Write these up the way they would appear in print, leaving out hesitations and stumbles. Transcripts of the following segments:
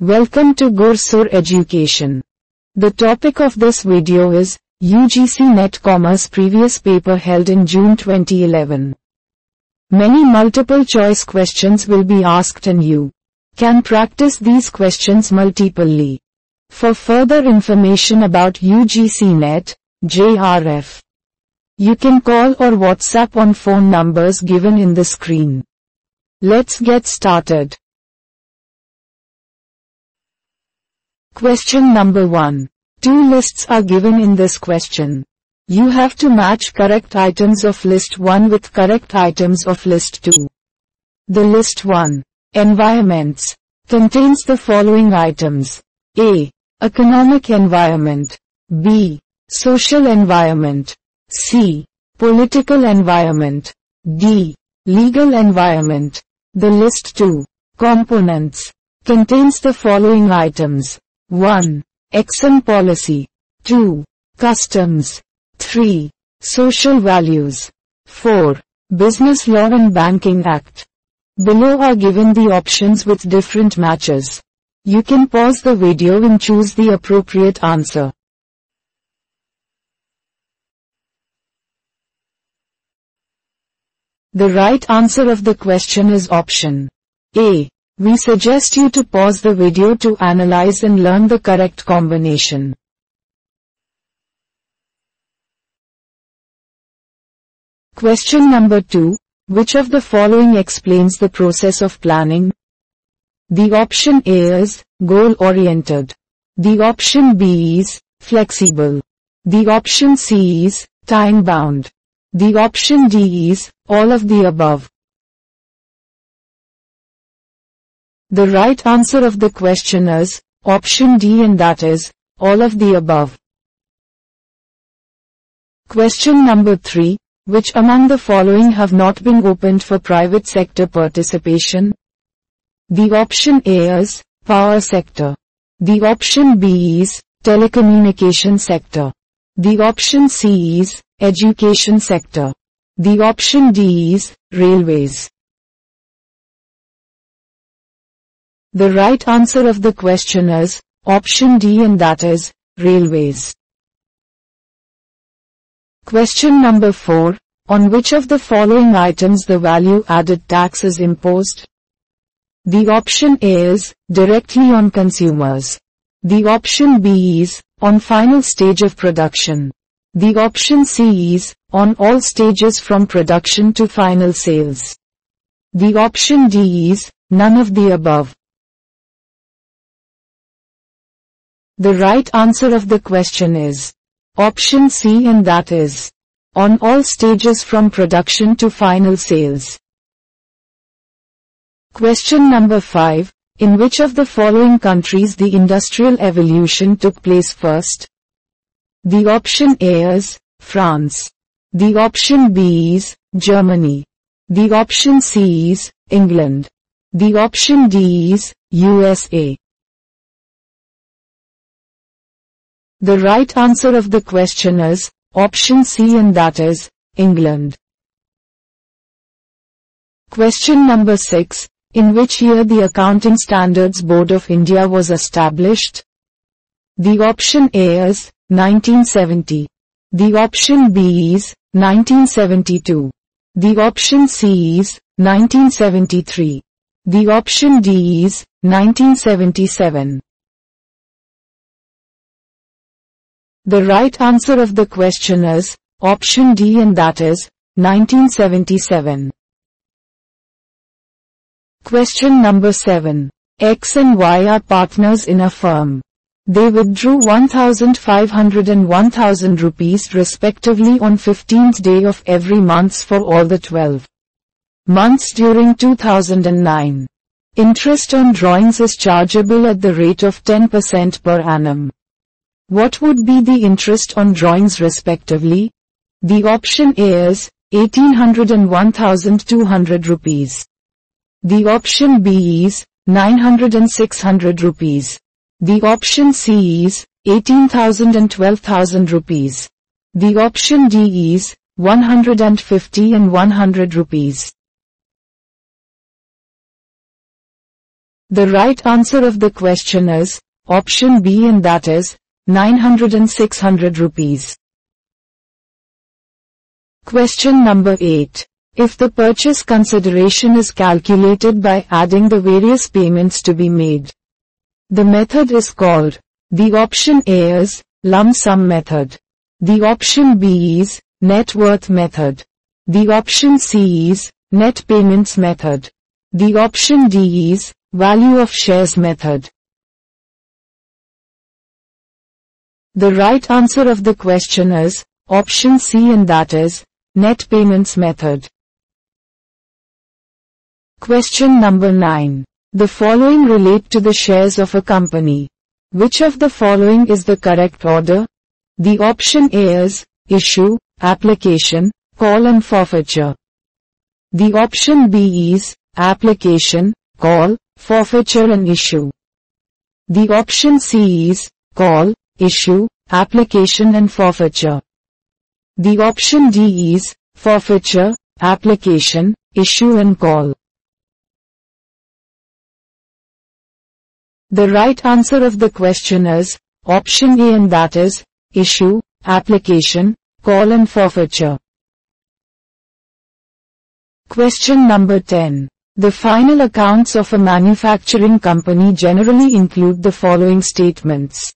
Welcome to GURSUR Education. The topic of this video is UGC NET Commerce Previous Paper held in June 2011. Many multiple choice questions will be asked and you can practice these questions multiply. For further information about UGC NET, JRF, you can call or WhatsApp on phone numbers given in the screen. Let's get started. Question number 1. Two lists are given in this question. You have to match correct items of list 1 with correct items of list 2. The list 1, environments, contains the following items. A. Economic environment. B. Social environment. C. Political environment. D. Legal environment. The list 2, components, contains the following items. 1. Exim policy. 2. Customs. 3. Social values. 4. Business Law and Banking Act. Below are given the options with different matches. You can pause the video and choose the appropriate answer. The right answer of the question is option A. We suggest you to pause the video to analyze and learn the correct combination. Question number 2. Which of the following explains the process of planning? The option A is goal-oriented. The option B is flexible. The option C is time-bound. The option D is all of the above. The right answer of the question is option D, and that is all of the above. Question number 3. Which among the following have not been opened for private sector participation? The option A is power sector. The option B is telecommunication sector. The option C is education sector. The option D is railways. The right answer of the question is option D, and that is railways. Question number 4. On which of the following items the value-added tax is imposed? The option A is directly on consumers. The option B is on final stage of production. The option C is on all stages from production to final sales. The option D is none of the above. The right answer of the question is option C, and that is on all stages from production to final sales. Question number 5. In which of the following countries the Industrial Revolution took place first? The option A is France. The option B is Germany. The option C is England. The option D is USA. The right answer of the question is option C, and that is England. Question number 6. In which year the Accounting Standards Board of India was established? The option A is 1970. The option B is 1972. The option C is 1973. The option D is 1977. The right answer of the question is option D, and that is 1977. Question number 7. X and Y are partners in a firm. They withdrew 1,500 and 1,000 rupees respectively on 15th day of every month for all the 12 months during 2009. Interest on drawings is chargeable at the rate of 10% per annum. What would be the interest on drawings respectively? The option A is 1,800 and 1,200 rupees. The option B is 900 and 600 rupees. The option C is 18,000 and 12,000 rupees. The option D is 150 and 100 rupees. The right answer of the question is option B, and that is 900 and 600 rupees. Question number 8. If the purchase consideration is calculated by adding the various payments to be made, the method is called. The option A is lump sum method. The option B is net worth method. The option C is net payments method. The option D is value of shares method. The right answer of the question is option C, and that is net payments method. Question number 9. The following relate to the shares of a company. Which of the following is the correct order? The option A is issue, application, call and forfeiture. The option B is application, call, forfeiture and issue. The option C is call, issue, application and forfeiture. The option D is forfeiture, application, issue and call. The right answer of the question is option A, and that is issue, application, call and forfeiture. Question number 10. The final accounts of a manufacturing company generally include the following statements.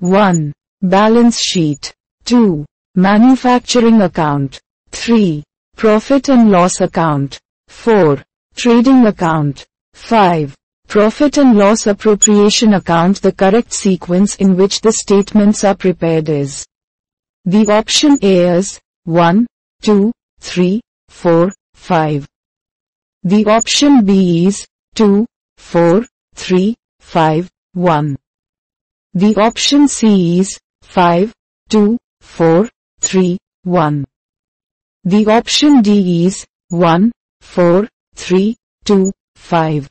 1. Balance sheet. 2. Manufacturing account. 3. Profit and loss account. 4. Trading account. 5. Profit and loss appropriation account. The correct sequence in which the statements are prepared is. The option A is 1, 2, 3, 4, 5. The option B is 2, 4, 3, 5, 1. The option C is 5, 2, 4, 3, 1. The option D is 1, 4, 3, 2, 5.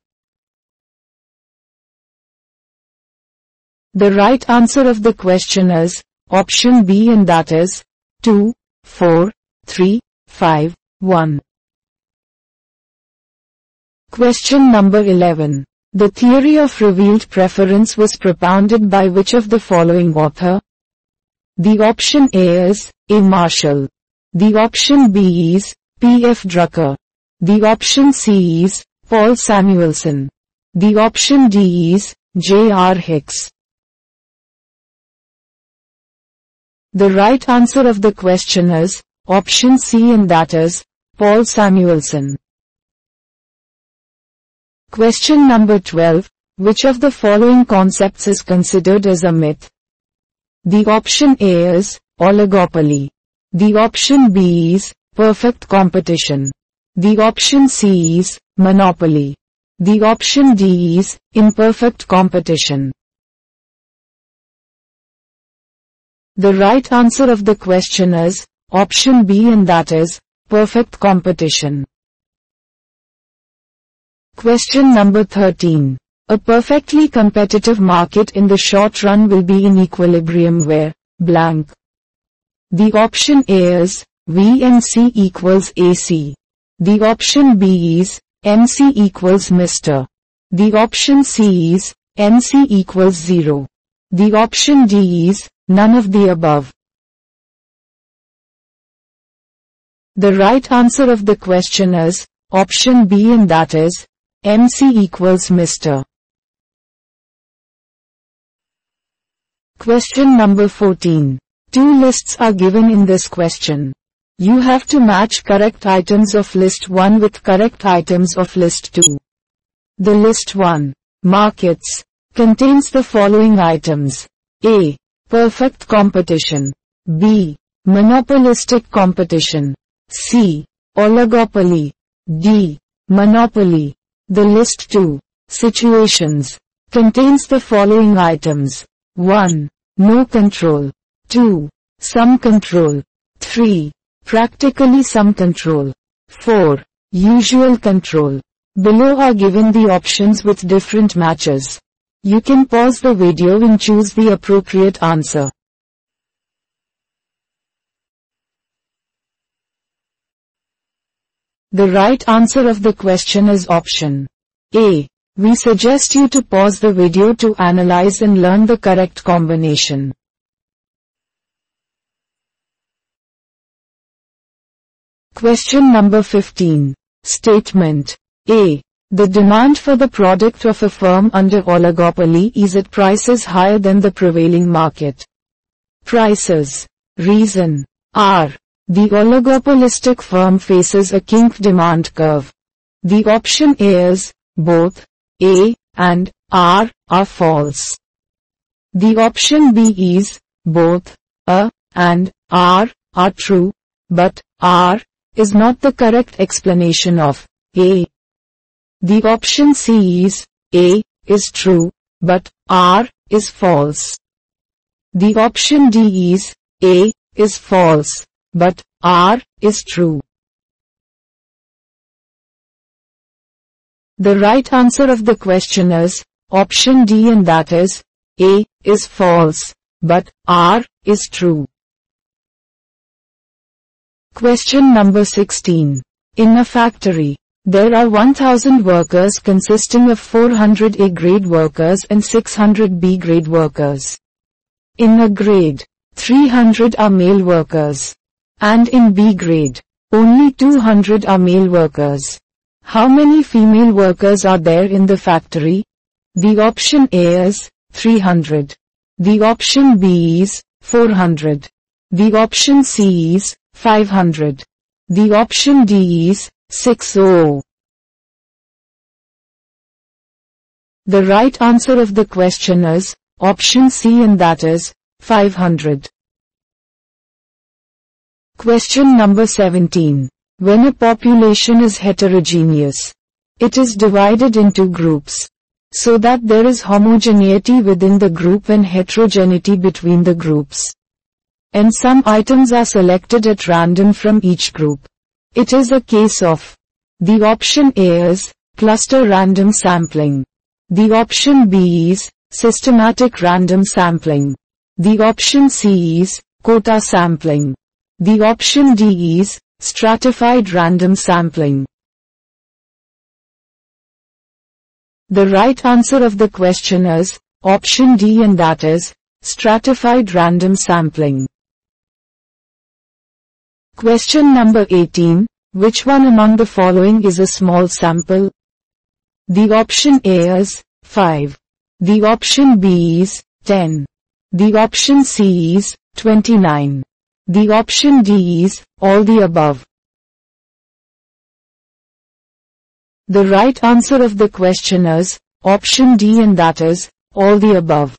The right answer of the question is option B, and that is 2, 4, 3, 5, 1. Question number 11. The theory of revealed preference was propounded by which of the following author? The option A is A. Marshall. The option B is P. F. Drucker. The option C is Paul Samuelson. The option D is J. R. Hicks. The right answer of the question is option C, and that is Paul Samuelson. Question number 12. Which of the following concepts is considered as a myth? The option A is oligopoly. The option B is perfect competition. The option C is monopoly. The option D is imperfect competition. The right answer of the question is option B, and that is perfect competition. Question number 13. A perfectly competitive market in the short run will be in equilibrium where blank. The option A is V and C equals AC. The option B is MC equals Mr. The option C is NC equals 0. The option D is none of the above. The right answer of the question is option B, and that is MC equals Mr. Question number 14. Two lists are given in this question. You have to match correct items of list 1 with correct items of list 2. The list 1, markets, contains the following items. A. Perfect competition. B. Monopolistic competition. C. Oligopoly. D. Monopoly. The list 2, situations, contains the following items. 1. No control. 2. Some control. 3. Practically some control. 4. Usual control. Below are given the options with different matches. You can pause the video and choose the appropriate answer. The right answer of the question is option A. We suggest you to pause the video to analyze and learn the correct combination. Question number 15. Statement A. The demand for the product of a firm under oligopoly is at prices higher than the prevailing market prices. Reason R. The oligopolistic firm faces a kink demand curve. The option A is both A and R are false. The option B is both A and R are true, but R is not the correct explanation of A. The option C is, A is true, but R is false. The option D is, A is false, but R is true. The right answer of the question is, option D, and that is, A is false, but R is true. Question number 16. In a factory, there are 1,000 workers consisting of 400 A-grade workers and 600 B-grade workers. In A grade, 300 are male workers. And in B grade, only 200 are male workers. How many female workers are there in the factory? The option A is 300. The option B is 400. The option C is 500. The option D is 60. The right answer of the question is option C, and that is 500. Question number 17. When a population is heterogeneous, it is divided into groups, so that there is homogeneity within the group and heterogeneity between the groups. And some items are selected at random from each group. It is a case of. The option A is cluster random sampling. The option B is systematic random sampling. The option C is quota sampling. The option D is stratified random sampling. The right answer of the question is option D, and that is stratified random sampling. Question number 18. Which one among the following is a small sample? The option A is 5. The option B is 10. The option C is 29. The option D is all the above. The right answer of the question is option D, and that is all the above.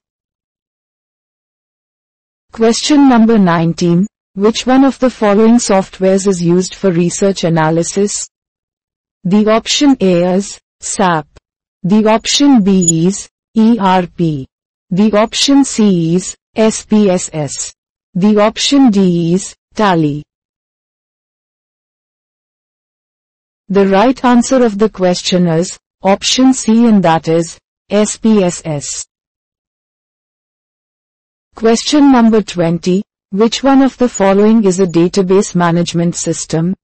Question number 19. Which one of the following softwares is used for research analysis? The option A is SAP. The option B is ERP. The option C is SPSS. The option D is Tally. The right answer of the question is option C, and that is SPSS. Question number 20. Which one of the following is a database management system?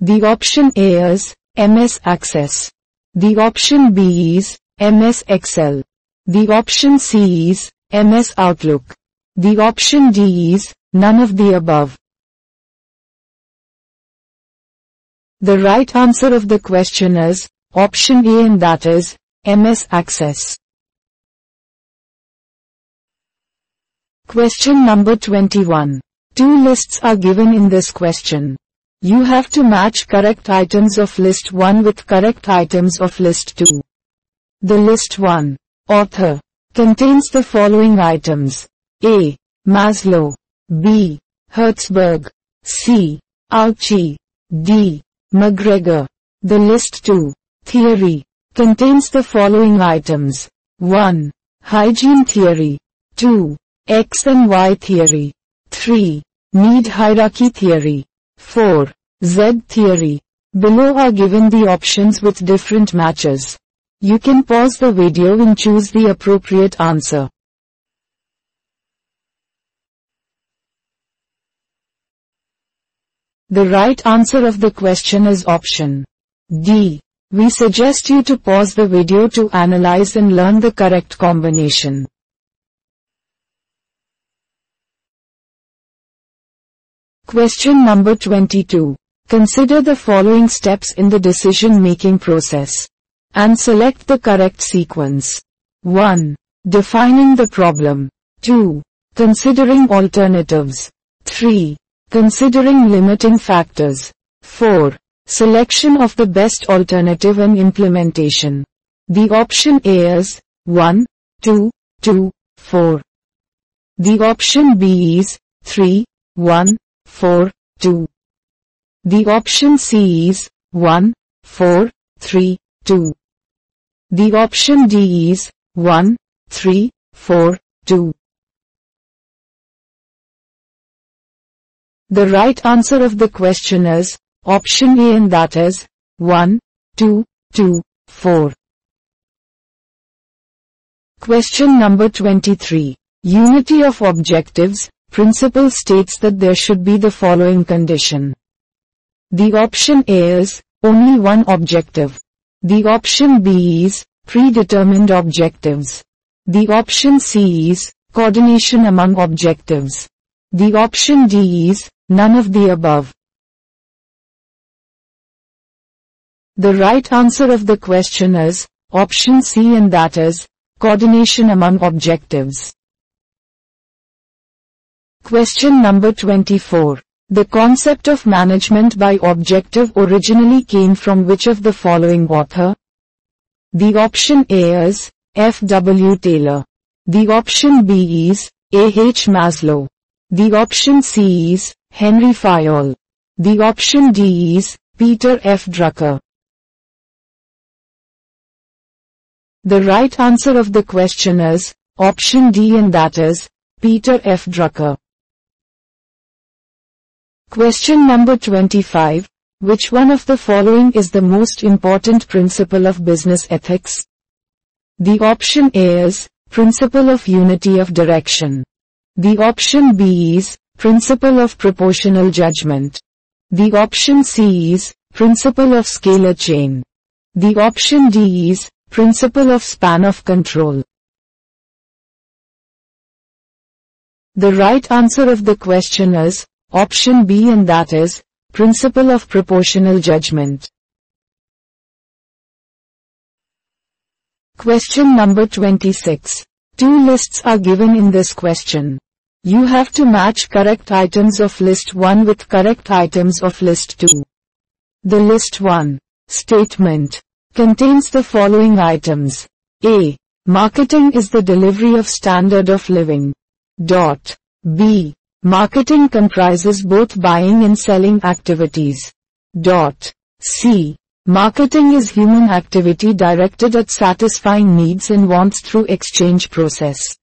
The option A is MS Access. The option B is MS Excel. The option C is MS Outlook. The option D is none of the above. The right answer of the question is option A, and that is MS Access. Question number 21. Two lists are given in this question. You have to match correct items of list 1 with correct items of list 2. The list 1, author, contains the following items: A. Maslow, B. Hertzberg, C. Auchi, D. McGregor. The list 2, theory, contains the following items: 1. Hygiene theory, 2. X and Y theory, 3. Need hierarchy theory, 4. Z theory. Below are given the options with different matches. You can pause the video and choose the appropriate answer. The right answer of the question is option D. We suggest you to pause the video to analyze and learn the correct combination. Question number 22. Consider the following steps in the decision-making process and select the correct sequence. 1. Defining the problem. 2. Considering alternatives. 3. Considering limiting factors. 4. Selection of the best alternative and implementation. The option A is 1, 2, 2, 4. The option B is 3, 1, 4, 2. The option C is 1, 4, 3, 2. The option D is 1, 3, 4, 2. The right answer of the question is option A, and that is 1, 2, 2, 4. Question number 23. Unity of objectives principle states that there should be the following condition. The option A is only one objective. The option B is predetermined objectives. The option C is coordination among objectives. The option D is none of the above. The right answer of the question is option C, and that is coordination among objectives. Question number 24. The concept of management by objective originally came from which of the following author? The option A is F. W. Taylor. The option B is A. H. Maslow. The option C is Henry Fayol. The option D is Peter F. Drucker. The right answer of the question is option D, and that is Peter F. Drucker. Question number 25. Which one of the following is the most important principle of business ethics? The option A is principle of unity of direction. The option B is principle of proportional judgment. The option C is principle of scalar chain. The option D is principle of span of control. The right answer of the question is option B, and that is principle of proportional judgment. Question number 26. Two lists are given in this question. You have to match correct items of list 1 with correct items of list 2. The list 1 statement contains the following items. A. Marketing is the delivery of standard of living. B. Marketing comprises both buying and selling activities. C. Marketing is human activity directed at satisfying needs and wants through exchange process.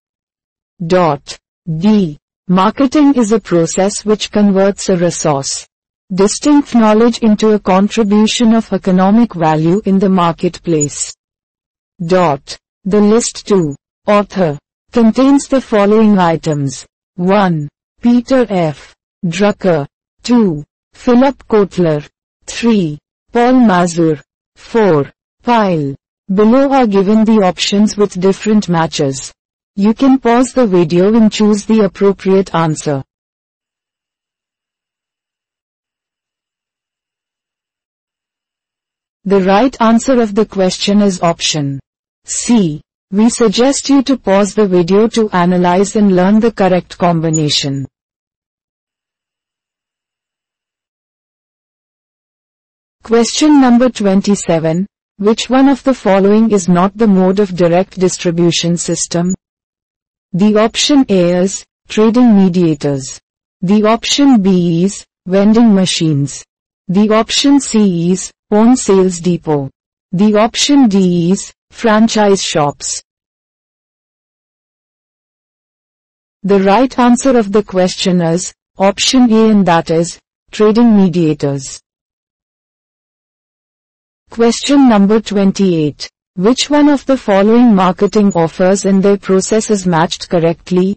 D. Marketing is a process which converts a resource, distinct knowledge, into a contribution of economic value in the marketplace. The list 2 author contains the following items. 1. Peter F. Drucker. 2. Philip Kotler. 3. Paul Mazur. 4. Pyle. Below are given the options with different matches. You can pause the video and choose the appropriate answer. The right answer of the question is option C. We suggest you to pause the video to analyze and learn the correct combination. Question number 27. Which one of the following is not the mode of direct distribution system? The option A is trading mediators. The option B is vending machines. The option C is own sales depot. The option D is franchise shops. The right answer of the question is option A, and that is trading mediators. Question number 28. Which one of the following marketing offers and their process is matched correctly?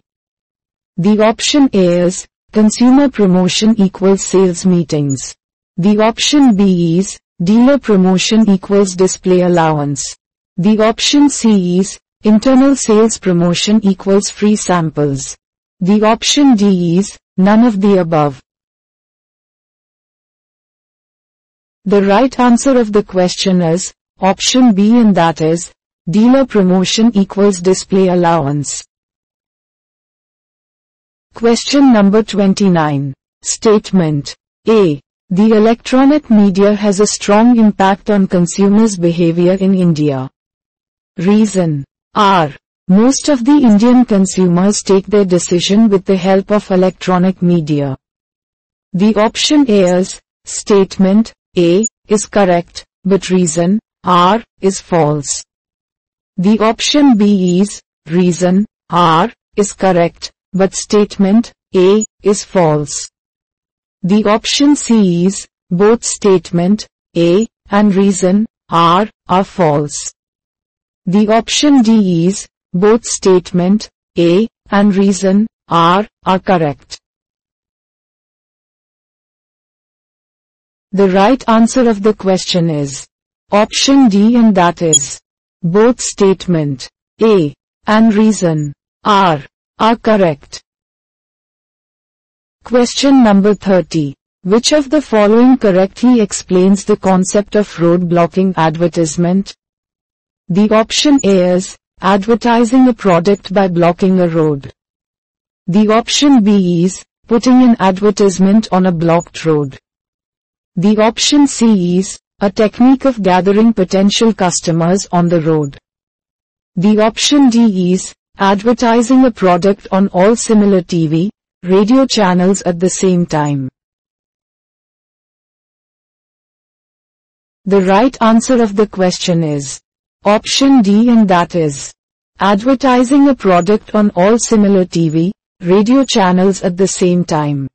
The option A is consumer promotion equals sales meetings. The option B is Dealer promotion equals display allowance. The option C is internal sales promotion equals free samples. The option D is none of the above. The right answer of the question is option B, and that is dealer promotion equals display allowance. Question number 29. Statement A. The electronic media has a strong impact on consumers' behavior in India. Reason R. Most of the Indian consumers take their decision with the help of electronic media. The option A is statement A is correct, but reason R is false. The option B is reason R is correct, but statement A is false. The option C is both statement A and reason R are false. The option D is both statement A and reason R are correct. The right answer of the question is option D, and that is both statement A and reason R are correct. Question number 30. Which of the following correctly explains the concept of road blocking advertisement? The option A is advertising a product by blocking a road. The option B is putting an advertisement on a blocked road. The option C is a technique of gathering potential customers on the road. The option D is advertising a product on all similar TV, radio channels at the same time. The right answer of the question is option D, and that is advertising a product on all similar TV, radio channels at the same time.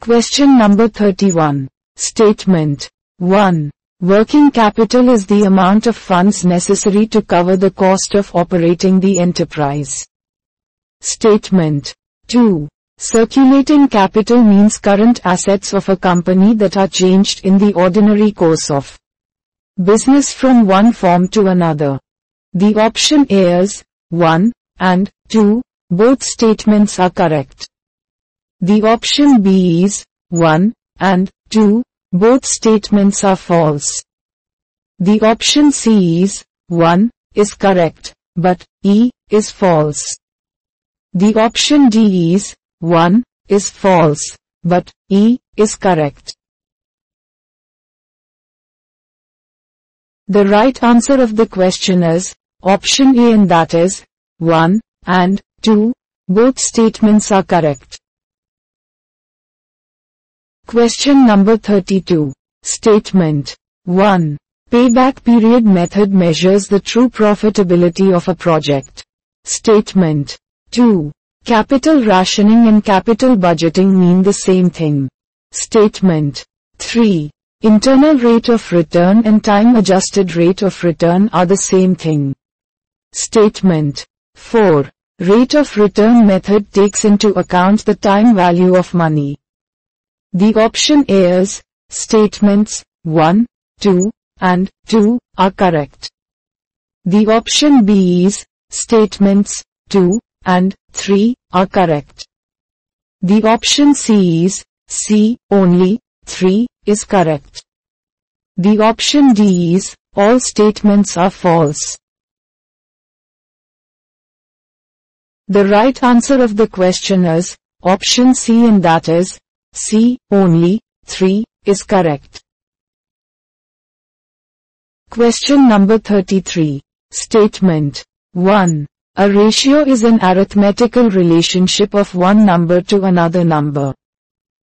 Question number 31. Statement 1. Working capital is the amount of funds necessary to cover the cost of operating the enterprise. Statement 2. Circulating capital means current assets of a company that are changed in the ordinary course of business from one form to another. The option A is 1 and 2. Both statements are correct. The option B is 1 and 2. Both statements are false. The option C is 1 is correct, but E is false. The option D is 1 is false, but E is correct. The right answer of the question is option A, and that is 1 and 2. Both statements are correct. Question number 32. Statement 1. Payback period method measures the true profitability of a project. Statement 2. Capital rationing and capital budgeting mean the same thing. Statement 3. Internal rate of return and time-adjusted rate of return are the same thing. Statement 4. Rate of return method takes into account the time value of money. The option A is statements 1, 2, and 2 are correct. The option B is statements 2, and 3 are correct. The option C is C only 3 is correct. The option D is all statements are false. The right answer of the question is option C, and that is C only 3 is correct. Question number 33. Statement 1. A ratio is an arithmetical relationship of one number to another number.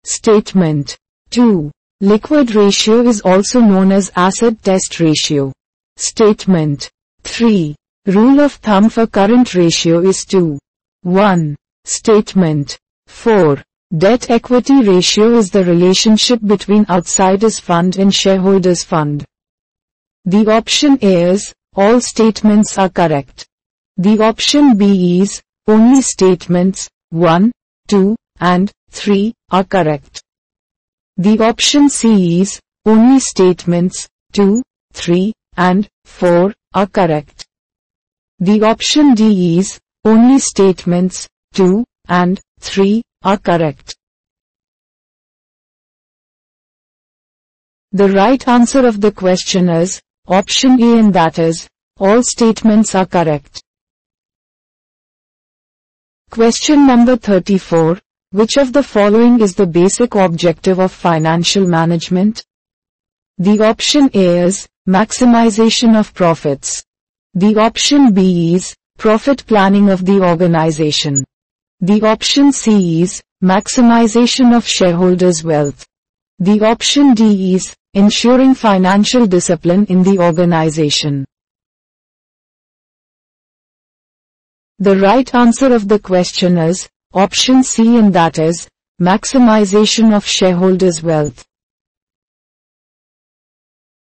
Statement 2. Liquid ratio is also known as acid test ratio. Statement 3. Rule of thumb for current ratio is 2:1. Statement 4. Debt equity ratio is the relationship between outsiders fund and shareholders fund. The option A is all statements are correct. The option B is only statements 1, 2, and 3 are correct. The option C is, only statements 2, 3, and 4 are correct. The option D is, only statements 2 and 3 are correct. The right answer of the question is, option A, and that is, all statements are correct. Question number 34. Which of the following is the basic objective of financial management? The option A is, maximization of profits. The option B is, profit planning of the organization. The option C is, maximization of shareholders' wealth. The option D is, ensuring financial discipline in the organization. The right answer of the question is, option C, and that is, maximization of shareholders' wealth.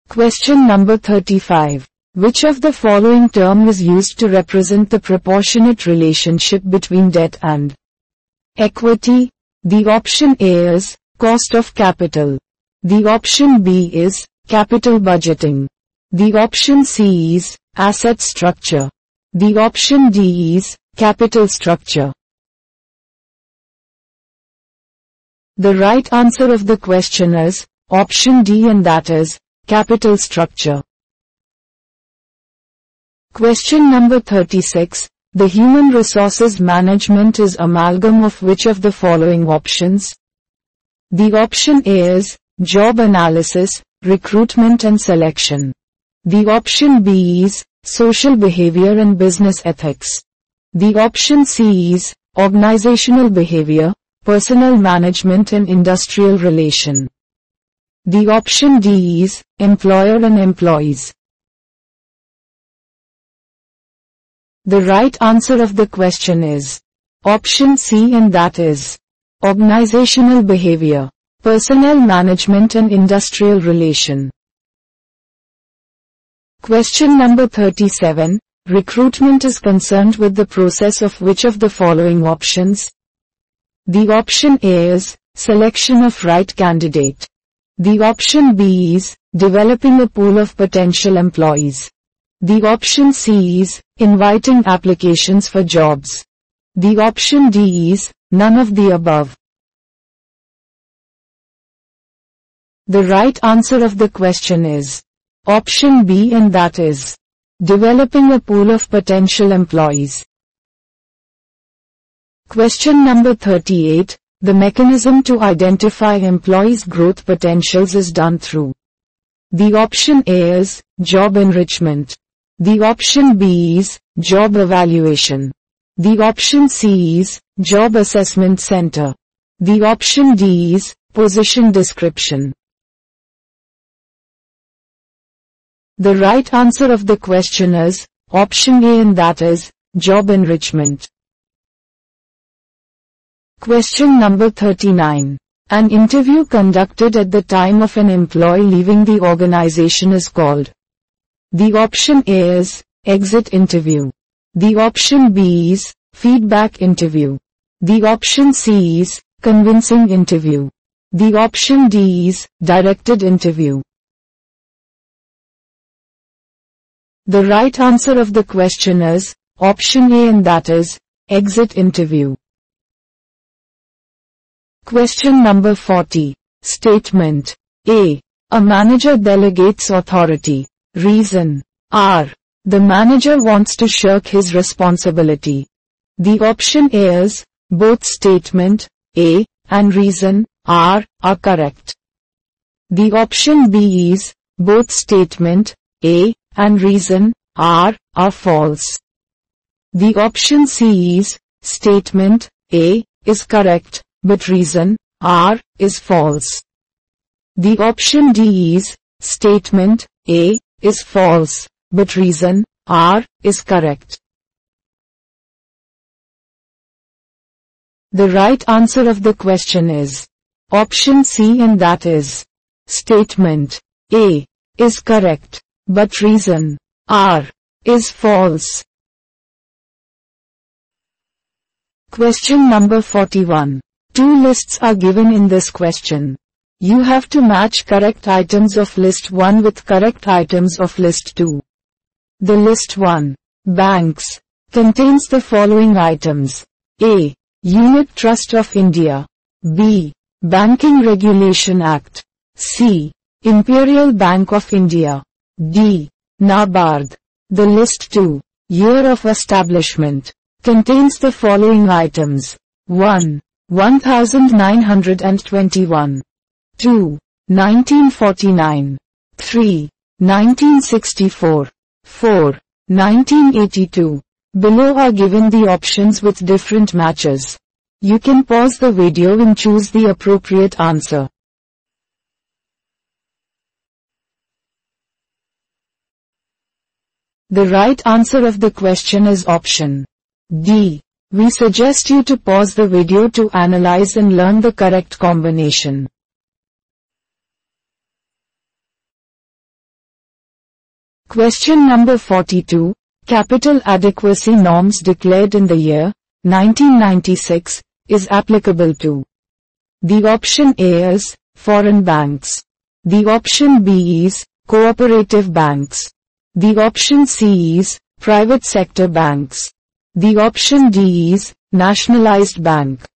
Question number 35. Which of the following term is used to represent the proportionate relationship between debt and equity? The option A is, cost of capital. The option B is, capital budgeting. The option C is, asset structure. The option D is, capital structure. The right answer of the question is, option D, and that is, capital structure. Question number 36. The human resources management is amalgam of which of the following options? The option A is, job analysis, recruitment and selection. The option B is, social behavior and business ethics. The option C is, organizational behavior, personal management and industrial relation. The option D is, employer and employees. The right answer of the question is, option C, and that is, organizational behavior, personnel management and industrial relation. Question number 37. Recruitment is concerned with the process of which of the following options? The option A is, selection of right candidate. The option B is, developing a pool of potential employees. The option C is, inviting applications for jobs. The option D is, none of the above. The right answer of the question is, option B, and that is, developing a pool of potential employees. Question number 38. The mechanism to identify employees' growth potentials is done through. The option A is, job enrichment. The option B is, job evaluation. The option C is, job assessment center. The option D is, position description. The right answer of the question is, option A, and that is, job enrichment. Question number 39. An interview conducted at the time of an employee leaving the organization is called. The option A is, exit interview. The option B is, feedback interview. The option C is, convincing interview. The option D is, directed interview. The right answer of the question is, option A, and that is, exit interview. Question number 40. Statement A. A manager delegates authority. Reason R. The manager wants to shirk his responsibility. The option A is, both statement A and reason R are correct. The option B is, both statement A and reason R are false. The option C is, statement A is correct, but reason R is false. The option D is, statement A is false, but reason R is correct. The right answer of the question is, option C, and that is, statement A is correct, but reason R is false. Question number 41. Two lists are given in this question. You have to match correct items of list 1 with correct items of list 2. The list 1, banks, contains the following items. A. Unit Trust of India. B. Banking Regulation Act. C. Imperial Bank of India. D. NABARD. The list 2, year of establishment, contains the following items. 1. 1921. 2. 1949. 3. 1964. 4. 1982. Below are given the options with different matches. You can pause the video and choose the appropriate answer. The right answer of the question is option D. We suggest you to pause the video to analyze and learn the correct combination. Question number 42. Capital adequacy norms declared in the year 1996 is applicable to. The option A is foreign banks. The option B is cooperative banks. The option C is private sector banks. The option D is nationalized bank.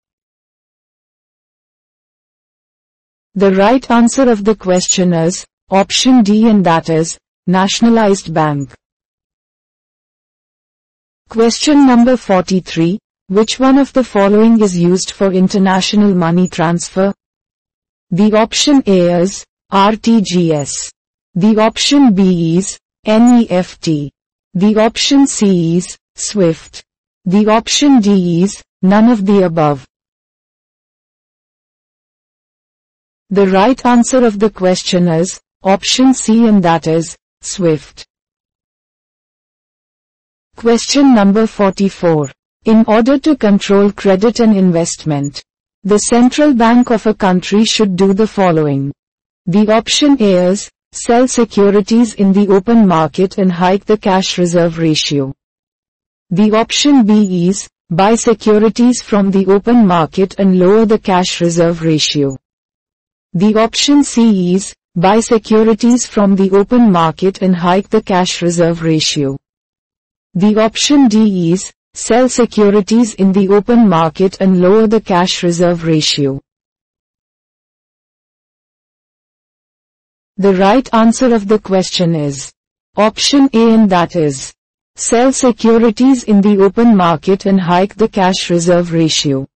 The right answer of the question is option D, and that is nationalized bank. Question number 43. Which one of the following is used for international money transfer? The option A is RTGS. The option B is NEFT. The option C is SWIFT. The option D is none of the above. The right answer of the question is option C, and that is SWIFT. Question number 44. In order to control credit and investment, the central bank of a country should do the following. The option A is, sell securities in the open market and hike the cash reserve ratio. The option B is, buy securities from the open market and lower the cash reserve ratio. The option C is, buy securities from the open market and hike the cash reserve ratio. The option D is, sell securities in the open market and lower the cash reserve ratio. The right answer of the question is option A, and that is, sell securities in the open market and hike the cash reserve ratio.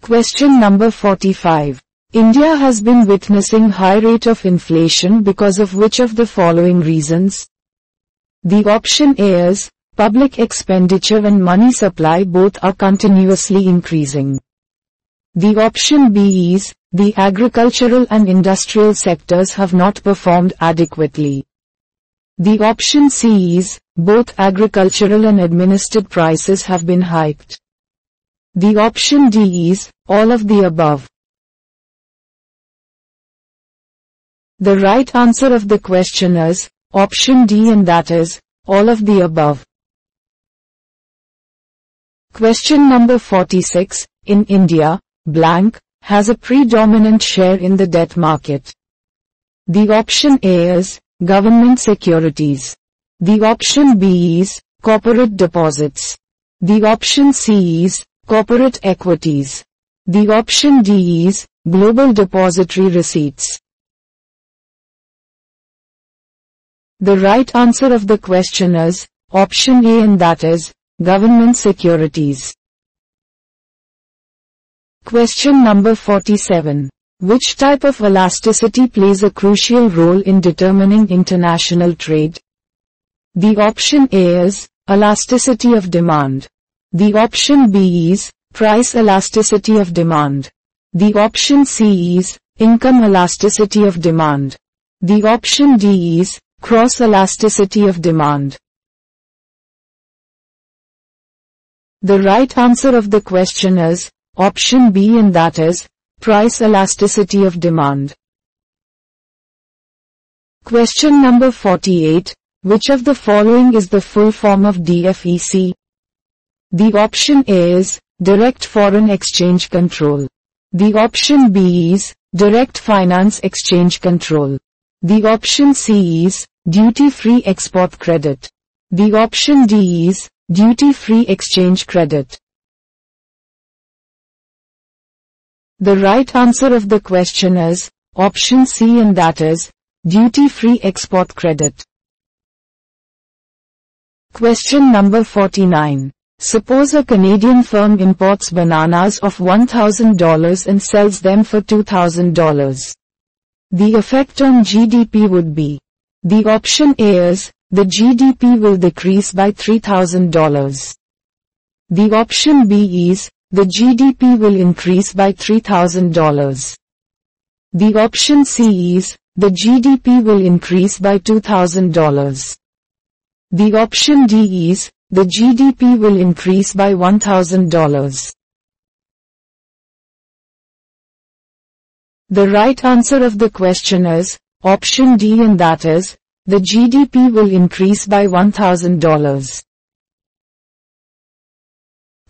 Question number 45. India has been witnessing high rate of inflation because of which of the following reasons? The option A is, public expenditure and money supply both are continuously increasing. The option B is, the agricultural and industrial sectors have not performed adequately. The option C is, both agricultural and administered prices have been hiked. The option D is, all of the above. The right answer of the question is, option D, and that is, all of the above. Question number 46. In India, blank, has a predominant share in the debt market. The option A is, government securities. The option B is, corporate deposits. The option C is, corporate equities. The option D is, global depository receipts. The right answer of the question is, option A, and that is, government securities. Question number 47. Which type of elasticity plays a crucial role in determining international trade? The option A is, elasticity of demand. The option B is, price elasticity of demand. The option C is, income elasticity of demand. The option D is, cross elasticity of demand. The right answer of the question is, option B, and that is, price elasticity of demand. Question number 48. Which of the following is the full form of DFEC? The option A is, direct foreign exchange control. The option B is direct finance exchange control. The option C is duty-free export credit. The option D is duty-free exchange credit. The right answer of the question is option C, and that is duty-free export credit. Question number 49. Suppose a Canadian firm imports bananas of $1,000 and sells them for $2,000. The effect on GDP would be. The option A is, the GDP will decrease by $3,000. The option B is, the GDP will increase by $3,000. The option C is, the GDP will increase by $2,000. The option D is, the GDP will increase by $1,000. The right answer of the question is option D, and that is, the GDP will increase by $1,000.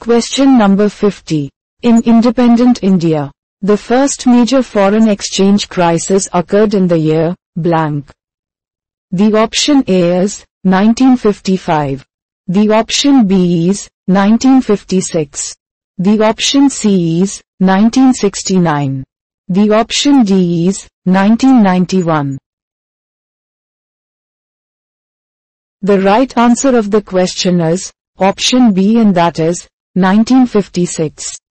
Question number 50. In independent India, the first major foreign exchange crisis occurred in the year blank. The option A is 1955. The option B is 1956. The option C is 1969. The option D is 1991. The right answer of the question is option B, and that is 1956.